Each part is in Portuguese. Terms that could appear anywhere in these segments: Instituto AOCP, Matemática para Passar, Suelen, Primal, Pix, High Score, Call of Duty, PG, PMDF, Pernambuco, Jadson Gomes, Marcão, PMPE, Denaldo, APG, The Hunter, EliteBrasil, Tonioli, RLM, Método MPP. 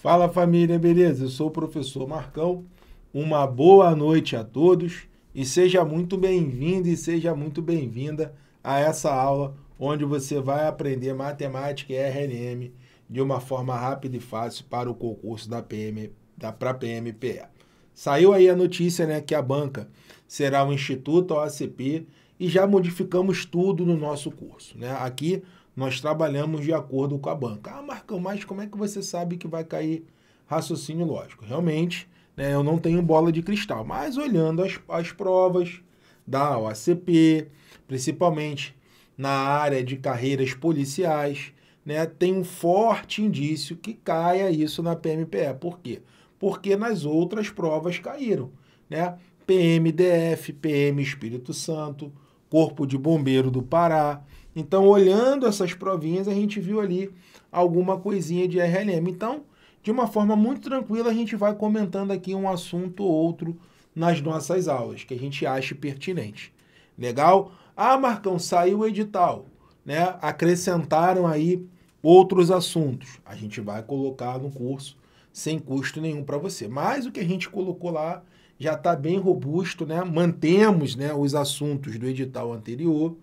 Fala família, beleza? Eu sou o professor Marcão, uma boa noite a todos e seja muito bem-vindo e seja muito bem-vinda a essa aula onde você vai aprender matemática e RLM de uma forma rápida e fácil para o concurso para a PMPE. Saiu aí a notícia, né, que a banca será o Instituto AOCP e já modificamos tudo no nosso curso, né? Aqui nós trabalhamos de acordo com a banca. Ah, Marcão, mas como é que você sabe que vai cair raciocínio lógico? Realmente, né, eu não tenho bola de cristal, mas olhando as provas da AOCP, principalmente na área de carreiras policiais, né, tem um forte indício que caia isso na PMPE. Por quê? Porque nas outras provas caíram, né? PMDF, PM Espírito Santo, Corpo de Bombeiro do Pará. Então, olhando essas provinhas, a gente viu ali alguma coisinha de RLM. Então, de uma forma muito tranquila, a gente vai comentando aqui um assunto ou outro nas nossas aulas, que a gente ache pertinente. Legal? Ah, Marcão, saiu o edital, né? Acrescentaram aí outros assuntos. A gente vai colocar no curso sem custo nenhum para você. Mas o que a gente colocou lá já está bem robusto, né? Mantemos, né, os assuntos do edital anterior,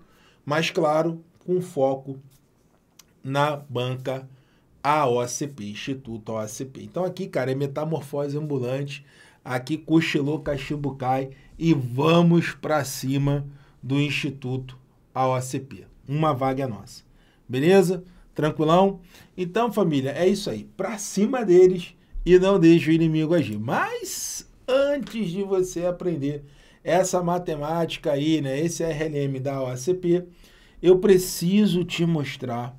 mas, claro, com foco na banca AOCP, Instituto AOCP. Então, aqui, cara, é metamorfose ambulante, aqui cochilou, cachimbo cai e vamos para cima do Instituto AOCP. Uma vaga é nossa, beleza? Tranquilão? Então, família, é isso aí. Para cima deles e não deixe o inimigo agir. Mas antes de você aprender essa matemática aí, né, esse RLM da AOCP, eu preciso te mostrar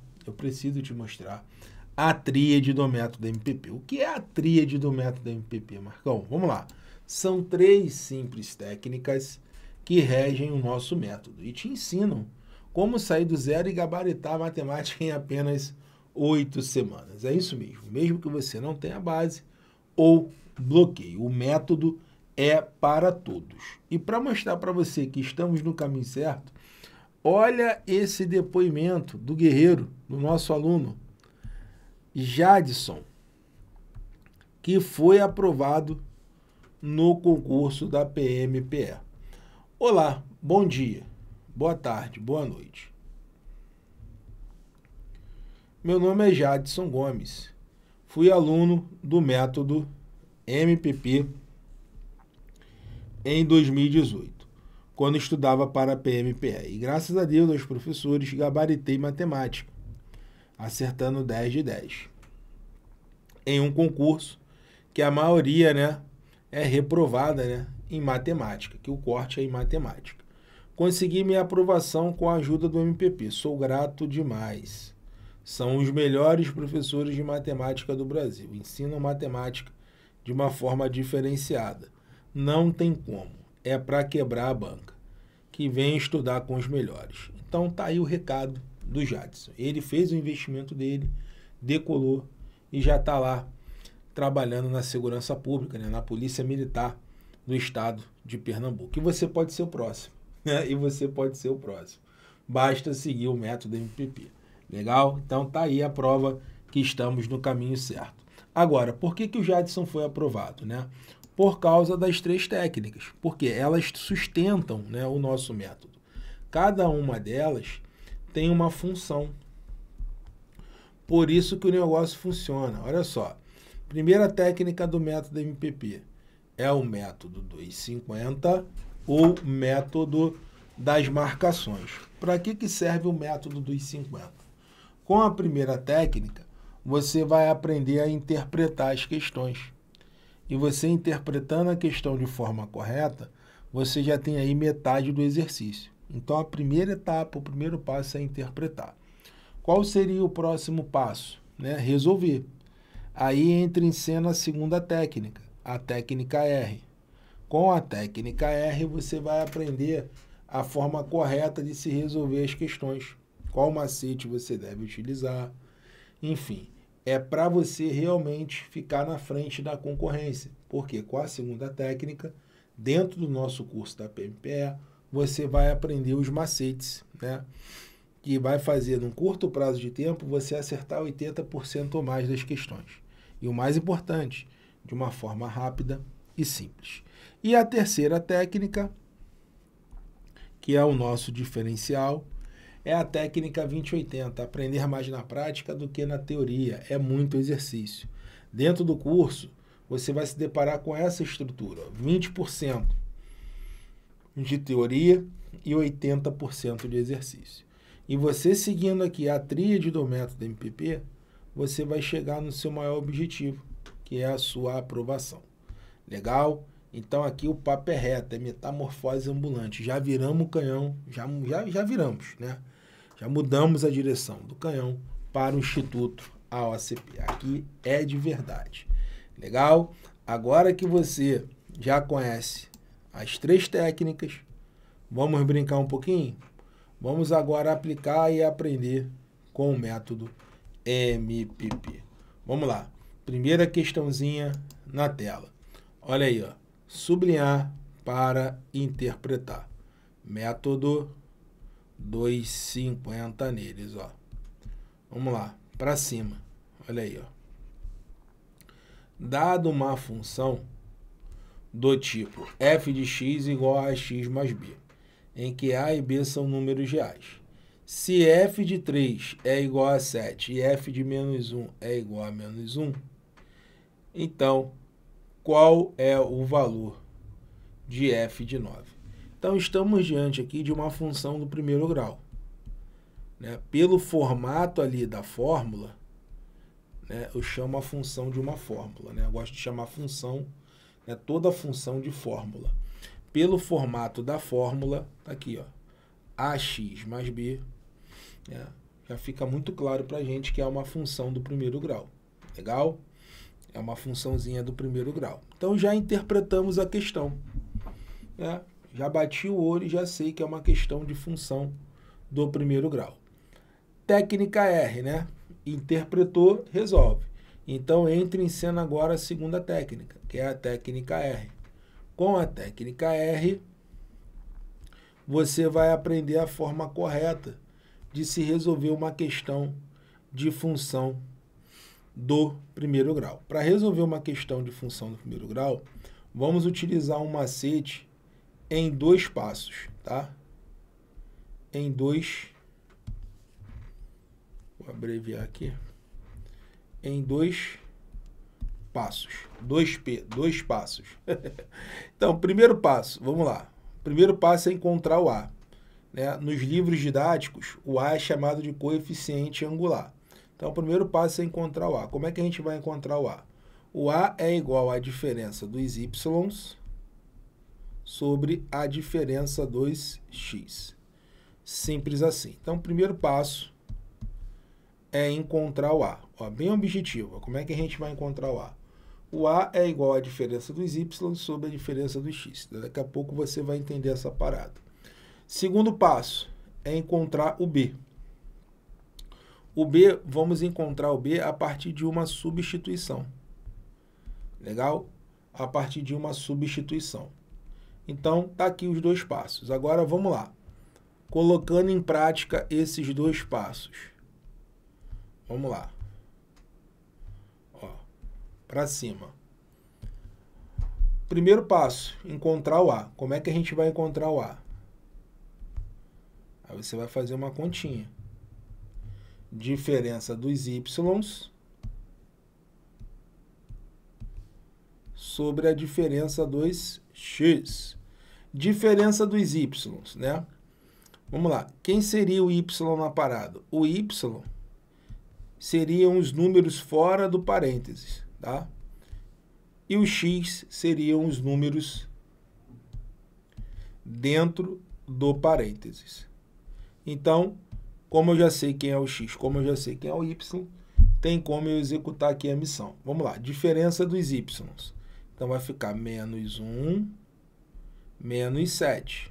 a tríade do método MPP. O que é a tríade do método MPP, Marcão? Vamos lá. São três simples técnicas que regem o nosso método e te ensinam como sair do zero e gabaritar a matemática em apenas 8 semanas. É isso mesmo. Mesmo que você não tenha base ou bloqueio, o método é para todos. E para mostrar para você que estamos no caminho certo, olha esse depoimento do guerreiro, do nosso aluno, Jadson, que foi aprovado no concurso da PMPE. Olá, bom dia, boa tarde, boa noite. Meu nome é Jadson Gomes, fui aluno do método MPP em 2018, quando estudava para a PMPE. E graças a Deus, aos professores, gabaritei matemática, acertando 10 de 10. Em um concurso que a maioria, né, é reprovada, né, em matemática, que o corte é em matemática. Consegui minha aprovação com a ajuda do MPP. Sou grato demais. São os melhores professores de matemática do Brasil. Ensinam matemática de uma forma diferenciada. Não tem como, é para quebrar a banca, que vem estudar com os melhores. Então tá aí o recado do Jadson. Ele fez o investimento dele, decolou e já está lá trabalhando na segurança pública, né, na Polícia Militar do Estado de Pernambuco. E você pode ser o próximo, né? E você pode ser o próximo. Basta seguir o método MPP. Legal? Então tá aí a prova que estamos no caminho certo. Agora, por que que o Jadson foi aprovado, né? Por causa das três técnicas, porque elas sustentam, né, o nosso método. Cada uma delas tem uma função. Por isso que o negócio funciona. Olha só, primeira técnica do método MPP é o método 250 ou método das marcações. Para que serve o método 250? Com a primeira técnica, você vai aprender a interpretar as questões. E você interpretando a questão de forma correta, você já tem aí metade do exercício. Então, a primeira etapa, o primeiro passo é interpretar. Qual seria o próximo passo? Né? Resolver. Aí entra em cena a segunda técnica, a técnica R. Com a técnica R, você vai aprender a forma correta de se resolver as questões. Qual macete você deve utilizar, enfim. É para você realmente ficar na frente da concorrência, porque com a segunda técnica, dentro do nosso curso da PMPE, você vai aprender os macetes, né? Que vai fazer, num curto prazo de tempo, você acertar 80% ou mais das questões. e o mais importante, de uma forma rápida e simples. E a terceira técnica, que é o nosso diferencial, é a técnica 20/80, aprender mais na prática do que na teoria, é muito exercício. Dentro do curso, você vai se deparar com essa estrutura, 20% de teoria e 80% de exercício. E você seguindo aqui a tríade do método MPP, você vai chegar no seu maior objetivo, que é a sua aprovação. Legal? Então aqui o papo é reto, é metamorfose ambulante. Já viramos o canhão, já viramos, né? Já mudamos a direção do canhão para o Instituto AOCP. Aqui é de verdade. Legal? Agora que você já conhece as três técnicas, vamos brincar um pouquinho? Vamos agora aplicar e aprender com o método MPP. Vamos lá. Primeira questãozinha na tela. Olha aí, ó. Sublinhar para interpretar. Método 250 neles, ó. Vamos lá, para cima. Olha aí, ó. Dado uma função do tipo f de x igual a x mais b, em que a e b são números reais. Se f de 3 é igual a 7 e f de menos 1 é igual a menos 1, então, qual é o valor de f de 9? Então, estamos diante aqui de uma função do primeiro grau, né? Pelo formato ali da fórmula, né, eu chamo a função de uma fórmula, né? Eu gosto de chamar a função, né, toda a função de fórmula. Pelo formato da fórmula, tá aqui, ó, ax mais b, né, já fica muito claro para a gente que é uma função do primeiro grau. Legal? É uma funçãozinha do primeiro grau. Então, já interpretamos a questão, né? Já bati o olho e já sei que é uma questão de função do primeiro grau. Técnica R, né? Interpretou, resolve. Então, entra em cena agora a segunda técnica, que é a técnica R. Com a técnica R, você vai aprender a forma correta de se resolver uma questão de função do primeiro grau. Para resolver uma questão de função do primeiro grau, vamos utilizar um macete em dois passos, tá? Em dois, vou abreviar aqui, em dois passos, 2P, dois passos. Então, primeiro passo, vamos lá. Primeiro passo é encontrar o A, né? Nos livros didáticos, o A é chamado de coeficiente angular. Então, o primeiro passo é encontrar o A. Como é que a gente vai encontrar o A? O A é igual à diferença dos Y sobre a diferença dos X. Simples assim. Então, o primeiro passo é encontrar o A. Ó, bem objetivo. Como é que a gente vai encontrar o A? O A é igual à diferença dos Y sobre a diferença dos X. Daqui a pouco você vai entender essa parada. Segundo passo é encontrar o B. O B, vamos encontrar o B a partir de uma substituição. Legal? A partir de uma substituição. Então, tá aqui os dois passos. Agora, vamos lá. Colocando em prática esses dois passos. Vamos lá. Ó, para cima. Primeiro passo, encontrar o A. Como é que a gente vai encontrar o A? Aí você vai fazer uma continha. Diferença dos y sobre a diferença dos x. Diferença dos y, né? Vamos lá. Quem seria o y na parada? O y seriam os números fora do parênteses, tá? E o x seriam os números dentro do parênteses. Então, como eu já sei quem é o x, como eu já sei quem é o y, tem como eu executar aqui a missão. Vamos lá, diferença dos y. Então, vai ficar menos 1, menos 7.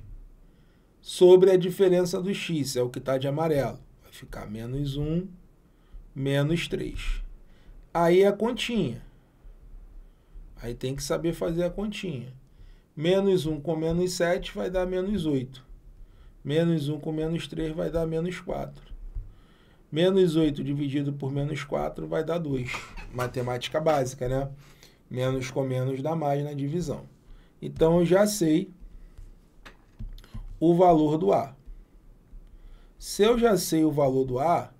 Sobre a diferença do x, é o que está de amarelo. Vai ficar menos 1, menos 3. Aí a continha. Aí tem que saber fazer a continha. Menos 1 com menos 7 vai dar menos 8. Menos 1 com menos 3 vai dar menos 4. Menos 8 dividido por menos 4 vai dar 2. Matemática básica, né? Menos com menos dá mais na divisão. Então, eu já sei o valor do A. Se eu já sei o valor do a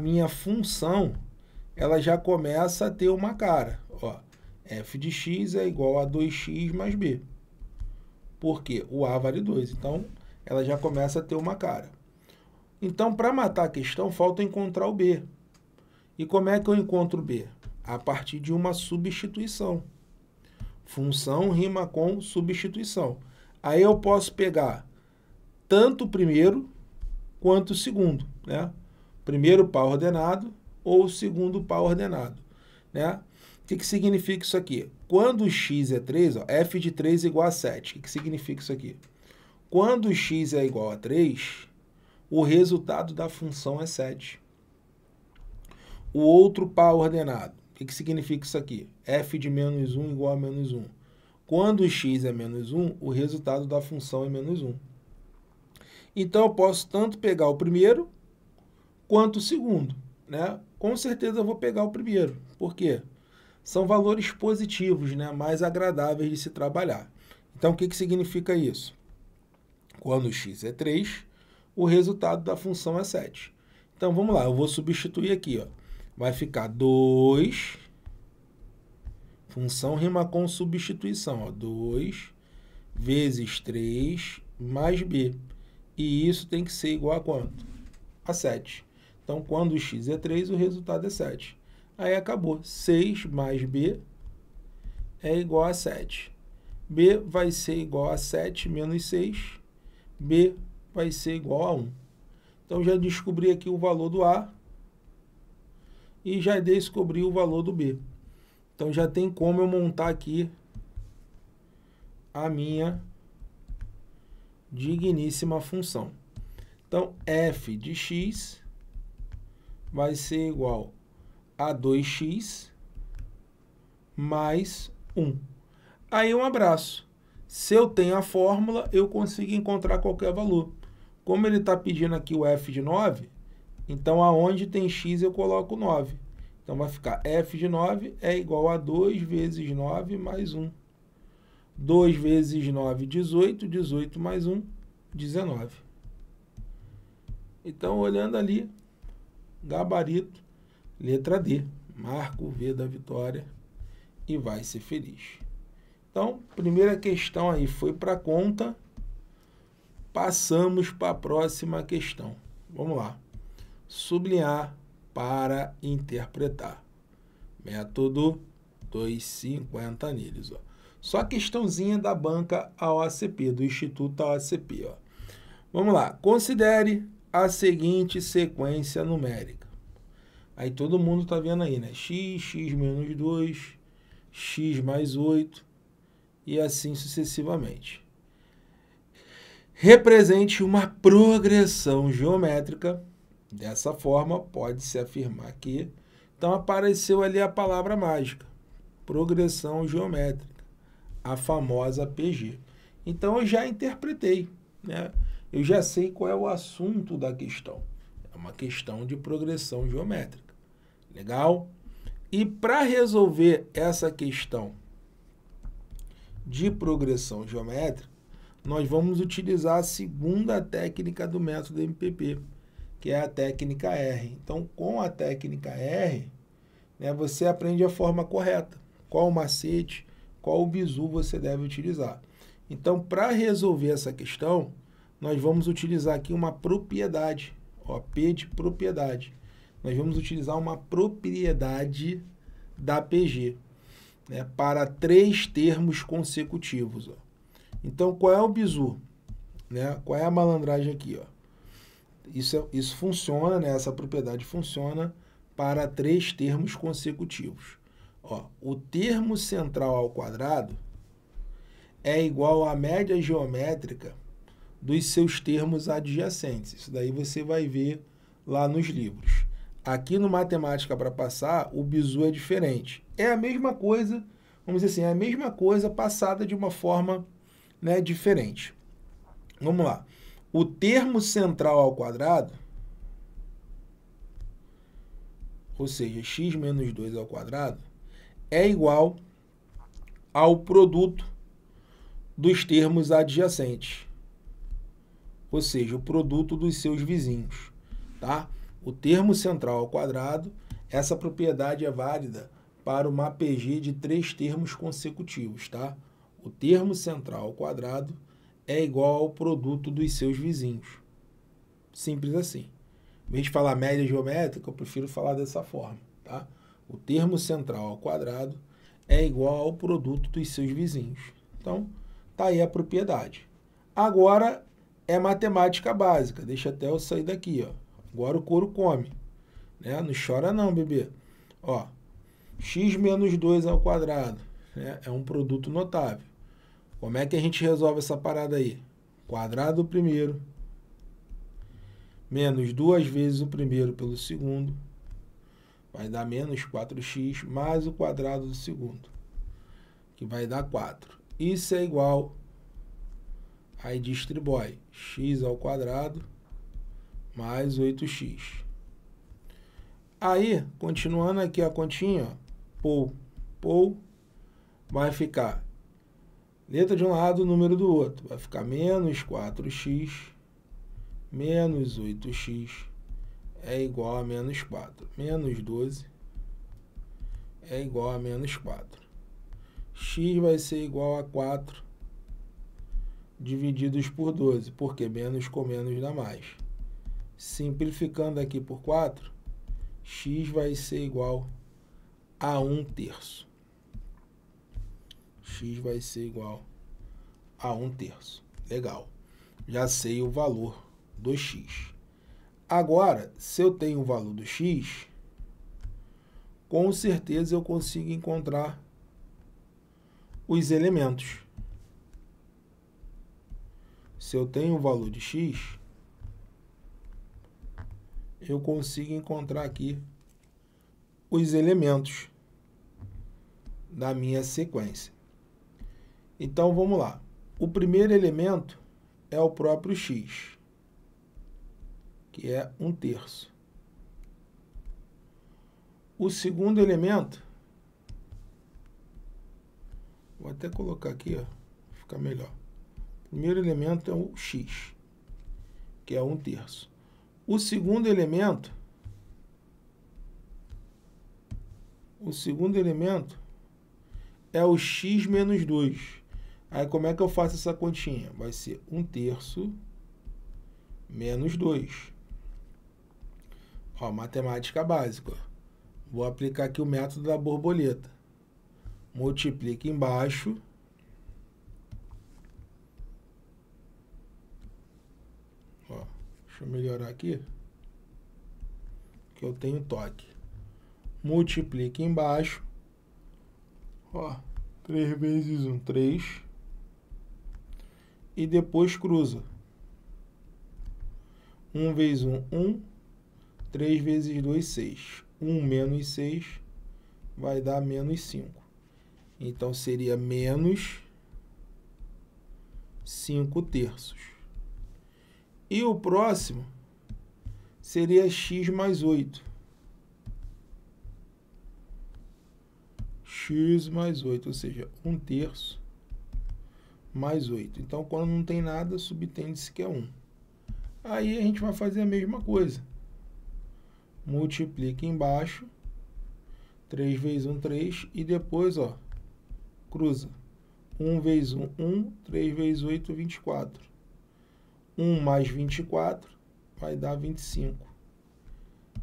minha função ela já começa a ter uma cara. Ó, f de x é igual a 2x mais b. Por quê? O a vale 2. Então, ela já começa a ter uma cara. Então, para matar a questão, falta encontrar o b. E como é que eu encontro o b? A partir de uma substituição. Função rima com substituição. Aí eu posso pegar tanto o primeiro quanto o segundo, né? Primeiro par ordenado ou segundo par ordenado, né? O que significa isso aqui? Quando x é 3, ó, f de 3 é igual a 7. O que significa isso aqui? Quando x é igual a 3, o resultado da função é 7. O outro par ordenado, o que significa isso aqui? F de menos 1 igual a menos 1. Quando x é menos 1, o resultado da função é menos 1. Então, eu posso tanto pegar o primeiro quanto o segundo, né? Com certeza eu vou pegar o primeiro. Por quê? São valores positivos, né? Mais agradáveis de se trabalhar. Então, o que significa isso? Quando x é 3, o resultado da função é 7. Então, vamos lá. Eu vou substituir aqui, ó. Vai ficar 2. Função rima com substituição, ó. 2 vezes 3 mais b. E isso tem que ser igual a quanto? A 7. Então, quando x é 3, o resultado é 7. Aí acabou. 6 mais b é igual a 7. B vai ser igual a 7 menos 6. B vai ser igual a 1. Então, já descobri aqui o valor do a e já descobri o valor do b. Então, já tem como eu montar aqui a minha digníssima função. Então, f de x vai ser igual a 2x mais 1. Aí, um abraço. Se eu tenho a fórmula, eu consigo encontrar qualquer valor. Como ele está pedindo aqui o f de 9, então, aonde tem x, eu coloco 9. Então, vai ficar f de 9 é igual a 2 vezes 9 mais 1. 2 vezes 9, 18. 18 mais 1, 19. Então, olhando ali, gabarito, letra D. Marca o V da vitória e vai ser feliz. Então, primeira questão aí foi para conta. Passamos para a próxima questão. Vamos lá. Sublinhar para interpretar. Método 250 anilhas, ó. Só a questãozinha da banca AOCP, do Instituto AOCP, ó. Vamos lá. Considere a seguinte sequência numérica. Aí todo mundo tá vendo aí, né? X, x menos 2, x mais 8 e assim sucessivamente. Represente uma progressão geométrica. Dessa forma, pode-se afirmar que... Então, apareceu ali a palavra mágica. Progressão geométrica. A famosa PG. Então, eu já interpretei, né? Eu já sei qual é o assunto da questão. É uma questão de progressão geométrica. Legal? E para resolver essa questão de progressão geométrica, nós vamos utilizar a segunda técnica do método MPP, que é a técnica R. Então, com a técnica R, né, você aprende a forma correta. Qual o macete... Qual bizu você deve utilizar? Então, para resolver essa questão, nós vamos utilizar aqui uma propriedade. Ó, P de propriedade. Nós vamos utilizar uma propriedade da PG, né, para 3 termos consecutivos. Ó. Então, qual é o bizu? Né? Qual é a malandragem aqui? Ó? Isso funciona, né? Essa propriedade funciona para 3 termos consecutivos. Ó, o termo central ao quadrado é igual à média geométrica dos seus termos adjacentes. Isso daí você vai ver lá nos livros. Aqui no Matemática para Passar, o bizu é diferente. É a mesma coisa, vamos dizer assim, é a mesma coisa passada de uma forma, né, diferente. Vamos lá. O termo central ao quadrado ou seja, x menos 2 ao quadrado, é igual ao produto dos termos adjacentes, ou seja, o produto dos seus vizinhos, tá? O termo central ao quadrado, essa propriedade é válida para uma APG de 3 termos consecutivos, tá? O termo central ao quadrado é igual ao produto dos seus vizinhos. Simples assim. Em vez de falar média geométrica, eu prefiro falar dessa forma, tá? O termo central ao quadrado é igual ao produto dos seus vizinhos. Então, tá aí a propriedade. Agora é matemática básica. Deixa até eu sair daqui, ó. Agora o couro come, né? Não chora não, bebê. Ó, x menos 2 ao quadrado, né? É um produto notável. Como é que a gente resolve essa parada aí? Quadrado do primeiro, menos 2 vezes o primeiro pelo segundo, vai dar menos 4x, mais o quadrado do segundo, que vai dar 4. Isso é igual, aí distribui, x ao quadrado, mais 8x. Aí, continuando aqui a continha, pou, vai ficar letra de um lado, número do outro. Vai ficar menos 4x, menos 8x é igual a menos 4. Menos 12 é igual a menos 4. X vai ser igual a 4 divididos por 12, porque menos com menos dá mais. Simplificando aqui por 4, x vai ser igual a 1/3. X vai ser igual a 1/3. Legal. Já sei o valor do x. Agora, se eu tenho o valor do x, com certeza eu consigo encontrar os elementos. Se eu tenho o valor de x, eu consigo encontrar aqui os elementos da minha sequência. Então, vamos lá. O primeiro elemento é o próprio x, que é 1/3. O segundo elemento, vou até colocar aqui, ó, fica melhor. O primeiro elemento é o x, que é 1/3. O segundo elemento é o x menos 2. Aí, como é que eu faço essa continha? Vai ser 1/3 menos 2. Ó, matemática básica. Vou aplicar aqui o método da borboleta. Multiplica embaixo. Ó, deixa eu melhorar aqui, que eu tenho toque. Multiplica embaixo. Ó, 3 vezes 1, 3. E depois cruza. 1 vezes 1, 1. 3 vezes 2, 6. 1 menos 6 vai dar menos 5. Então, seria menos 5/3. E o próximo seria x mais 8. X mais 8, ou seja, 1/3 mais 8. Então, quando não tem nada, subtende-se que é 1. Aí, a gente vai fazer a mesma coisa. Multiplica embaixo. 3 vezes 1, 3. E depois, ó, cruza. 1 vezes 1, 1. 3 vezes 8, 24. 1 mais 24 vai dar 25.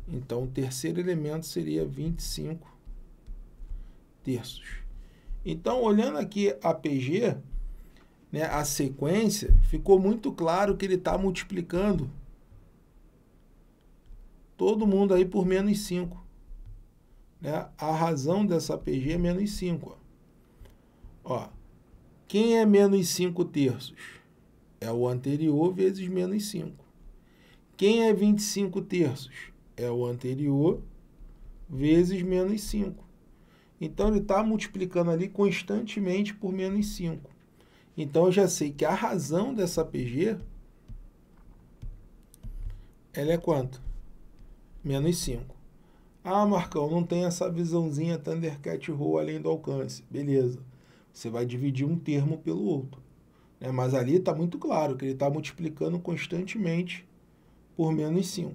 Então, o terceiro elemento seria 25/3. Então, olhando aqui a PG, né, a sequência, ficou muito claro que ele está multiplicando todo mundo aí por menos 5. Né? A razão dessa PG é menos 5. Ó. Quem é menos 5/3? É o anterior vezes menos 5. Quem é 25/3? É o anterior vezes menos 5. Então, ele está multiplicando ali constantemente por menos 5. Então, eu já sei que a razão dessa PG, ela é quanto? Menos 5. Ah, Marcão, não tem essa visãozinha Thundercat Roll além do alcance. Beleza. Você vai dividir um termo pelo outro. Né? Mas ali está muito claro que ele está multiplicando constantemente por menos 5.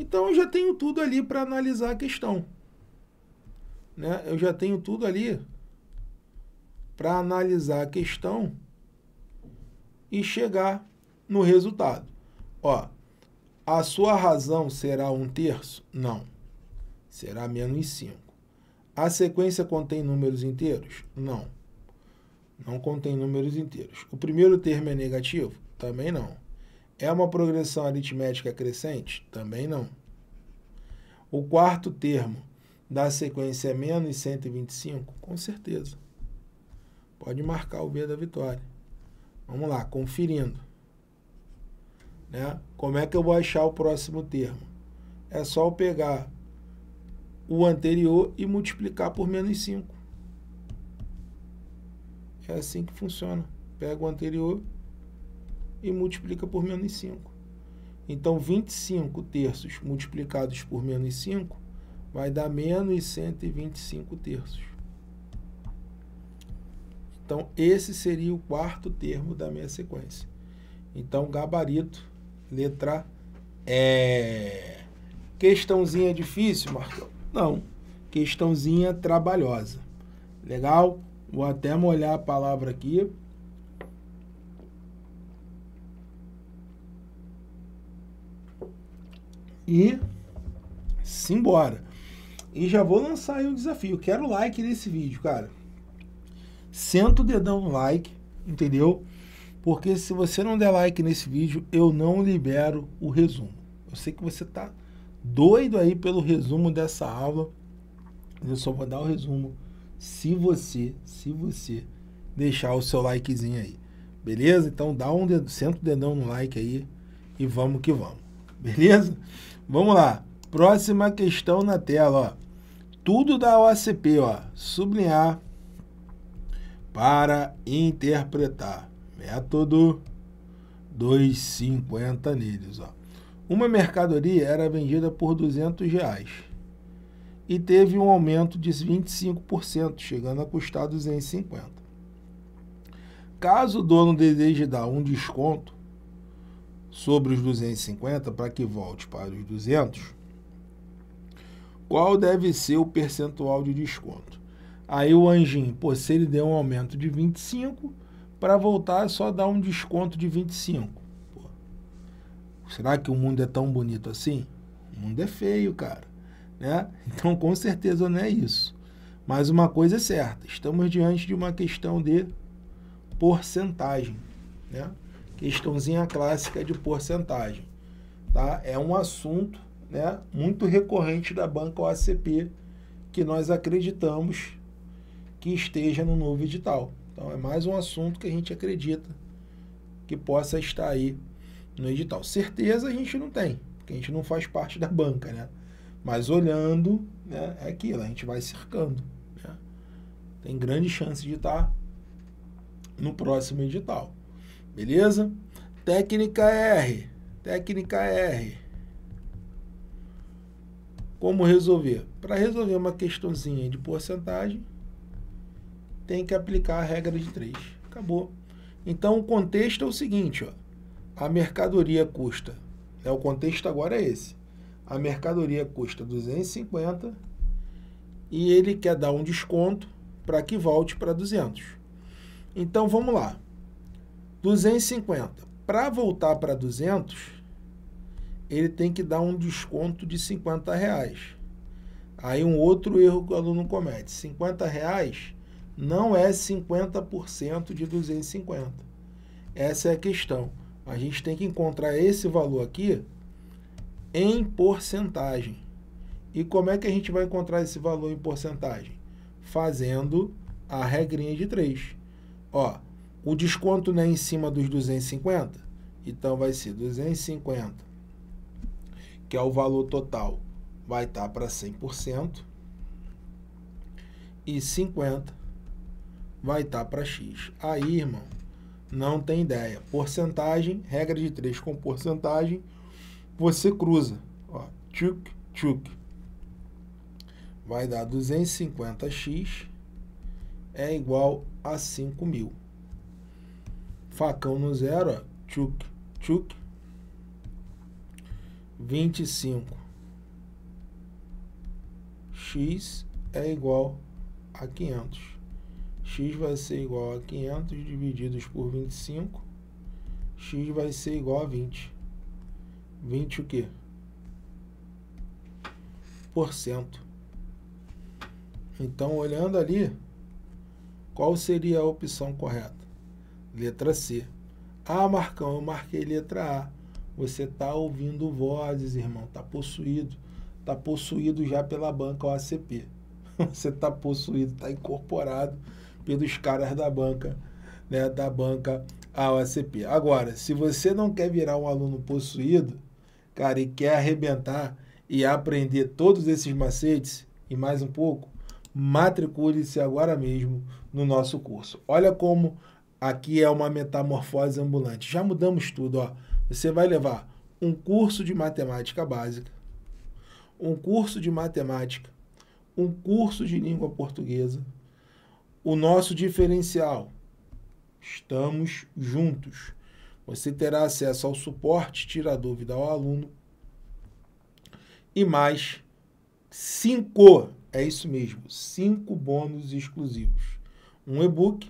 Então, eu já tenho tudo ali para analisar a questão. Né? Eu já tenho tudo ali para analisar a questão e chegar no resultado. Ó, a sua razão será 1/3? Não. Será menos 5. A sequência contém números inteiros? Não. Não contém números inteiros. O primeiro termo é negativo? Também não. É uma progressão aritmética crescente? Também não. O quarto termo da sequência é menos 125? Com certeza. Pode marcar o B da vitória. Vamos lá, conferindo. Né? Como é que eu vou achar o próximo termo? É só eu pegar o anterior e multiplicar por menos 5. É assim que funciona. Pega o anterior e multiplica por menos 5. Então, 25 terços multiplicados por menos 5 vai dar menos 125 terços. Então, esse seria o quarto termo da minha sequência. Então, gabarito, letra E. Questãozinha difícil, Marcão? Não. Questãozinha trabalhosa. Legal? Vou até molhar a palavra aqui. E simbora. E já vou lançar aí um desafio. Quero like nesse vídeo, cara. Senta o dedão no like, entendeu? Porque se você não der like nesse vídeo, eu não libero o resumo. Eu sei que você tá doido aí pelo resumo dessa aula. Eu só vou dar o resumo se você deixar o seu likezinho aí. Beleza? Então dá um dedo, senta o dedão no like aí e vamos que vamos. Beleza? Vamos lá. Próxima questão na tela, ó. Tudo da AOCP, ó. Sublinhar para interpretar. Método 2,50 neles, ó. Uma mercadoria era vendida por R$200 e teve um aumento de 25%, chegando a custar R$250. Caso o dono deseje dar um desconto sobre os 250 para que volte para os 200, qual deve ser o percentual de desconto? Aí o anjinho, pô, se ele der um aumento de 25, para voltar é só dar um desconto de 25. Pô, será que o mundo é tão bonito assim? O mundo é feio, cara. Né? Então, com certeza não é isso. Mas uma coisa é certa, estamos diante de uma questão de porcentagem. Né? Questãozinha clássica de porcentagem. Tá? É um assunto, né, muito recorrente da banca AOCP, que nós acreditamos que esteja no novo edital. Então, é mais um assunto que a gente acredita que possa estar aí no edital. Certeza a gente não tem, porque a gente não faz parte da banca, né? Mas olhando, né, é aquilo, a gente vai cercando. Né? Tem grande chance de estar no próximo edital. Beleza? Técnica R. Técnica R. Como resolver? Para resolver uma questãozinha de porcentagem, tem que aplicar a regra de 3. Acabou. Então, o contexto é o seguinte, ó. A mercadoria custa... né, o contexto agora é esse. A mercadoria custa 250 e ele quer dar um desconto para que volte para 200. Então, vamos lá. 250. Para voltar para 200, ele tem que dar um desconto de R$50. Aí, um outro erro que o aluno comete. R$50... não é 50% de 250. Essa é a questão. A gente tem que encontrar esse valor aqui em porcentagem. E como é que a gente vai encontrar esse valor em porcentagem? Fazendo a regrinha de 3. Ó, o desconto não é em cima dos 250? Então, vai ser 250, que é o valor total, vai estar para 100%. E 50 vai estar para X. Aí, irmão, não tem ideia. Porcentagem, regra de 3 com porcentagem, você cruza. Ó, tchuc, tchuc. vai dar 250x é igual a 5.000. Facão no zero, ó, tchuc, tchuc. 25x é igual a 500. X vai ser igual a 500 divididos por 25. X vai ser igual a 20. 20 o quê? Por cento. Então, olhando ali, qual seria a opção correta? Letra C. Ah, Marcão, eu marquei letra A. Você está ouvindo vozes, irmão. Está possuído. Está possuído já pela banca AOCP. Você está possuído, está incorporado pelos caras da banca, né? Da banca AOCP. Agora, se você não quer virar um aluno possuído, cara, e quer arrebentar e aprender todos esses macetes e mais um pouco, matricule-se agora mesmo no nosso curso. Olha como aqui é uma metamorfose ambulante. Já mudamos tudo, ó. Você vai levar um curso de matemática básica, um curso de matemática, um curso de língua portuguesa. O nosso diferencial, estamos juntos. Você terá acesso ao suporte, tira a dúvida ao aluno, e mais 5, é isso mesmo, 5 bônus exclusivos. Um e-book,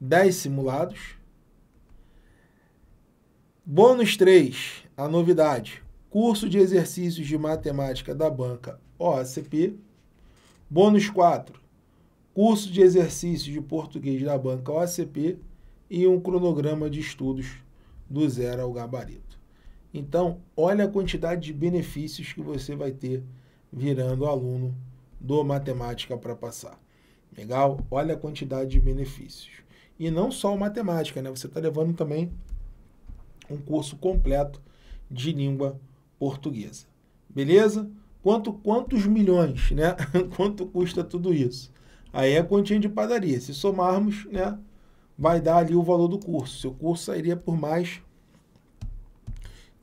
10 simulados. Bônus 3, a novidade, curso de exercícios de matemática da banca AOCP. Bônus 4, curso de exercícios de português da banca AOCP e um cronograma de estudos do zero ao gabarito. Então, olha a quantidade de benefícios que você vai ter virando aluno do Matemática para Passar. Legal? Olha a quantidade de benefícios. E não só o Matemática, né? Você está levando também um curso completo de língua portuguesa. Beleza? Quantos milhões, né? Quanto custa tudo isso? Aí é a continha de padaria. Se somarmos, né? Vai dar ali o valor do curso. Seu curso sairia por mais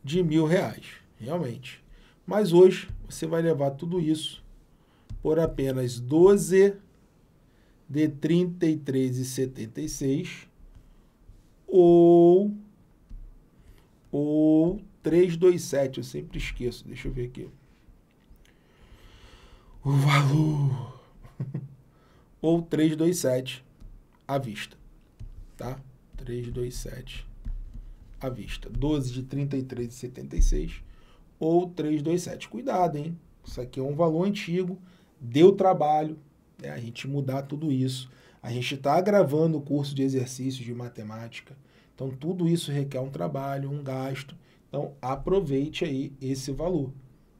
de R$ 1.000, realmente. Mas hoje você vai levar tudo isso por apenas 12 de R$ 33,76 ou 327, eu sempre esqueço, deixa eu ver aqui. O valor ou 327 à vista, tá? 327 à vista, 12 de 33,76 ou 327. Cuidado, hein? Isso aqui é um valor antigo, deu trabalho, né? A gente mudar tudo isso. A gente está gravando o curso de exercícios de matemática. Então, tudo isso requer um trabalho, um gasto. Então, aproveite aí esse valor.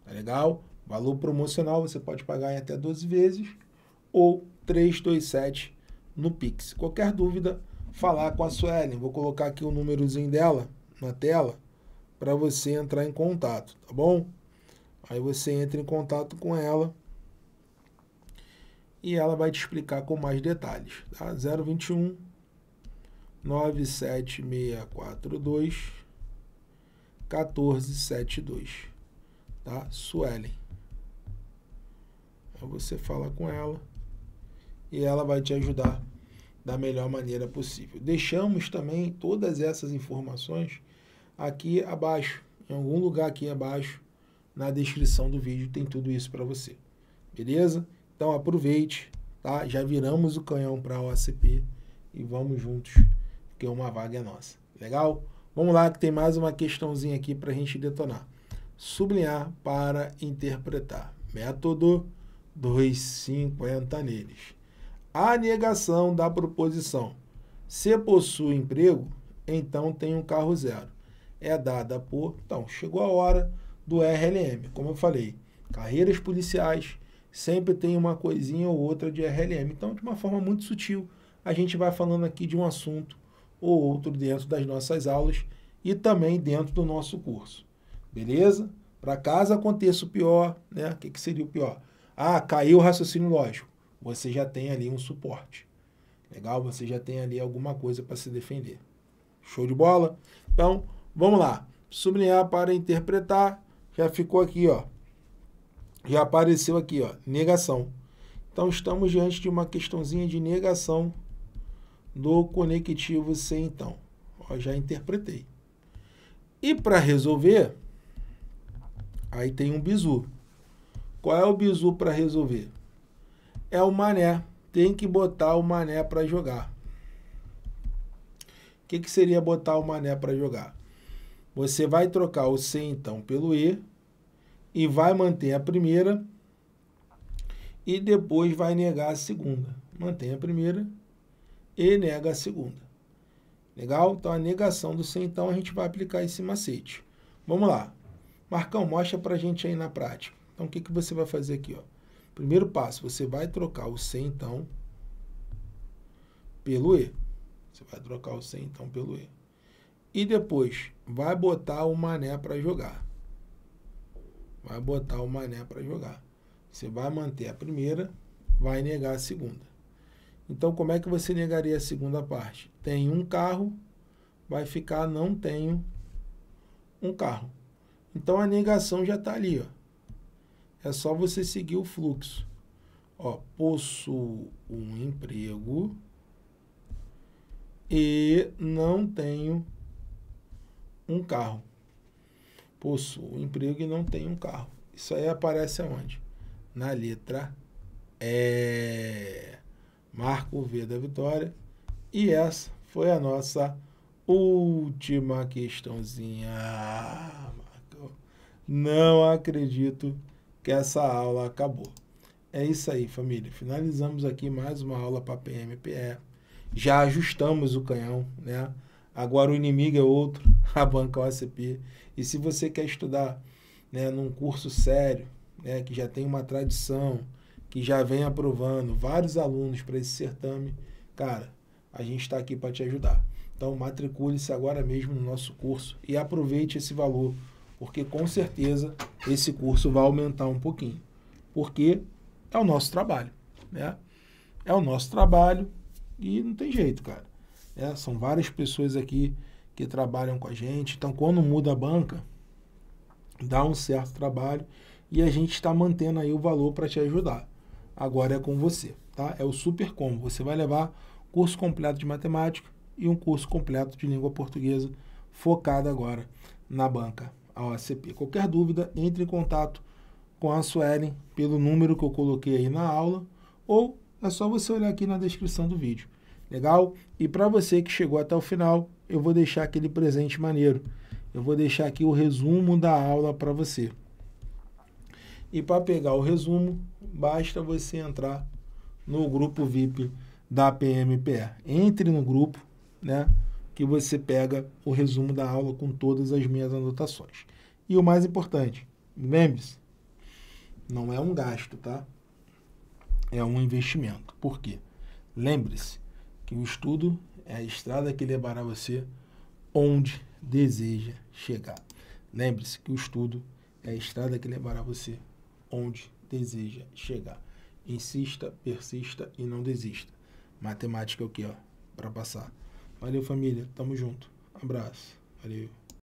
Tá legal? Valor promocional, você pode pagar em até 12 vezes ou 327 no Pix. Qualquer dúvida, falar com a Suelen. Vou colocar aqui o númerozinho dela na tela para você entrar em contato, tá bom? Aí você entra em contato com ela e ela vai te explicar com mais detalhes, tá? 021 97642 1472, tá? Suelen. Aí você fala com ela e ela vai te ajudar da melhor maneira possível. Deixamos também todas essas informações aqui abaixo, em algum lugar aqui abaixo, na descrição do vídeo tem tudo isso para você. Beleza? Então aproveite, tá? Já viramos o canhão para a AOCP e vamos juntos. Porque uma vaga é nossa. Legal? Vamos lá que tem mais uma questãozinha aqui para a gente detonar. Sublinhar para interpretar. Método 250 neles. A negação da proposição. Se possui emprego, então tem um carro zero. É dada por... Então, chegou a hora do RLM. Como eu falei, carreiras policiais sempre tem uma coisinha ou outra de RLM. Então, de uma forma muito sutil, a gente vai falando aqui de um assunto ou outro dentro das nossas aulas e também dentro do nosso curso. Beleza? Para caso aconteça o pior, né? O que seria o pior? Ah, caiu o raciocínio lógico. Você já tem ali um suporte. Legal? Você já tem ali alguma coisa para se defender. Show de bola? Então, vamos lá. Sublinhar para interpretar. Já ficou aqui, ó. Já apareceu aqui, ó, negação. Então, estamos diante de uma questãozinha de negação do conectivo C, então. Ó, já interpretei. E para resolver, aí tem um bizu. Qual é o bizu para resolver? É o mané. Tem que botar o mané para jogar. O que seria botar o mané para jogar? Você vai trocar o C, então, pelo E e vai manter a primeira e depois vai negar a segunda. Mantém a primeira e nega a segunda. Legal? Então, a negação do C, então, a gente vai aplicar esse macete. Vamos lá. Marcão, mostra para a gente aí na prática. Então, o que você vai fazer aqui, ó? Primeiro passo, você vai trocar o C, então, pelo E. Você vai trocar o C, então, pelo E. E depois, vai botar o mané para jogar. Vai botar o mané para jogar. Você vai manter a primeira, vai negar a segunda. Então, como é que você negaria a segunda parte? Tem um carro, vai ficar não tenho um carro. Então, a negação já está ali, ó. É só você seguir o fluxo. Ó, possuo um emprego e não tenho um carro. Possuo um emprego e não tenho um carro. Isso aí aparece aonde? Na letra E. Marca o V da vitória. E essa foi a nossa última questãozinha. Não acredito que essa aula acabou. É isso aí, família. Finalizamos aqui mais uma aula para PMPE. Já ajustamos o canhão, né? Agora o inimigo é outro, a banca AOCP. E se você quer estudar, né, num curso sério, né, que já tem uma tradição, que já vem aprovando vários alunos para esse certame, cara, a gente está aqui para te ajudar. Então, matricule-se agora mesmo no nosso curso e aproveite esse valor, porque com certeza esse curso vai aumentar um pouquinho, porque é o nosso trabalho, né? É o nosso trabalho e não tem jeito, cara. É, são várias pessoas aqui que trabalham com a gente, então quando muda a banca, dá um certo trabalho e a gente está mantendo aí o valor para te ajudar. Agora é com você, tá? É o super combo, você vai levar curso completo de matemática e um curso completo de língua portuguesa focado agora na banca AOCP. Qualquer dúvida, entre em contato com a Suelen pelo número que eu coloquei aí na aula, ou é só você olhar aqui na descrição do vídeo. Legal? E para você que chegou até o final, eu vou deixar aquele presente maneiro. Eu vou deixar aqui o resumo da aula para você. E para pegar o resumo, basta você entrar no grupo VIP da PMPE. Entre no grupo, né? Que você pega o resumo da aula com todas as minhas anotações. E o mais importante, lembre-se, não é um gasto, tá? É um investimento. Por quê? Lembre-se que o estudo é a estrada que levará você onde deseja chegar. Lembre-se que o estudo é a estrada que levará você onde deseja chegar. Insista, persista e não desista. Matemática é o quê? Para passar. Valeu, família. Tamo junto. Abraço. Valeu.